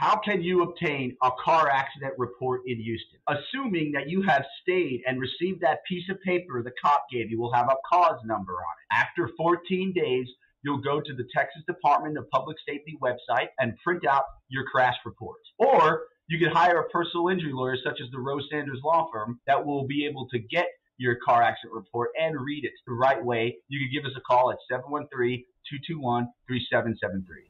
How can you obtain a car accident report in Houston? Assuming that you have stayed and received that piece of paper the cop gave you, will have a cause number on it. After 14 days, you'll go to the Texas Department of Public Safety website and print out your crash report. Or you could hire a personal injury lawyer such as the Rose Sanders Law Firm that will be able to get your car accident report and read it the right way. You could give us a call at 713-221-3773.